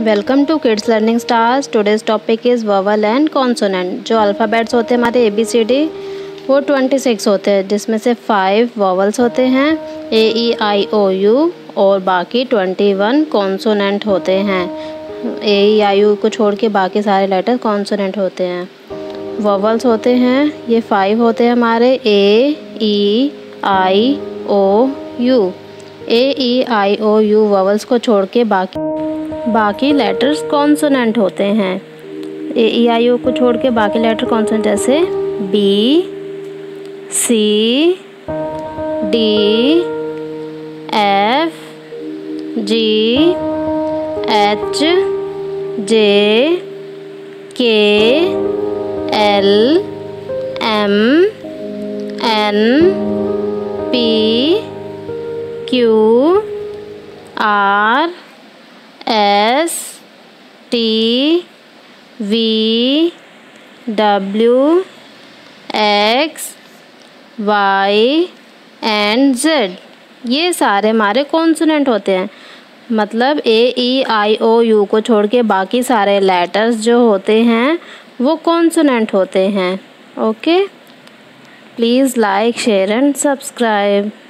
Welcome to kids learning stars. Today's topic is vowel and consonant. जो alphabets होते हैं हमारे ABCD वो 26 होते हैं, जिसमें से 5 वोवल्स होते हैं AEIOU और बाकी 21 कॉन्सोनेंट होते हैं। AEIOU को छोड़ के बाकी सारे लेटर कॉन्सोनेंट होते हैं। वोवल्स होते हैं ये 5 होते हैं हमारे AEIOU। AEIOU वोवल्स को छोड़ के बाकी लेटर्स कॉन्सोनेंट होते हैं। AEIOU को छोड़ के बाकी लेटर कॉन्सोनेंट जैसे B C D F G H J K L M N P Q R S T V W X Y and Z। ये सारे हमारे कॉन्सोनेंट होते हैं। मतलब AEIOU को छोड़ के बाकी सारे लेटर्स जो होते हैं वो कॉन्सोनेंट होते हैं। Okay, please like share and subscribe.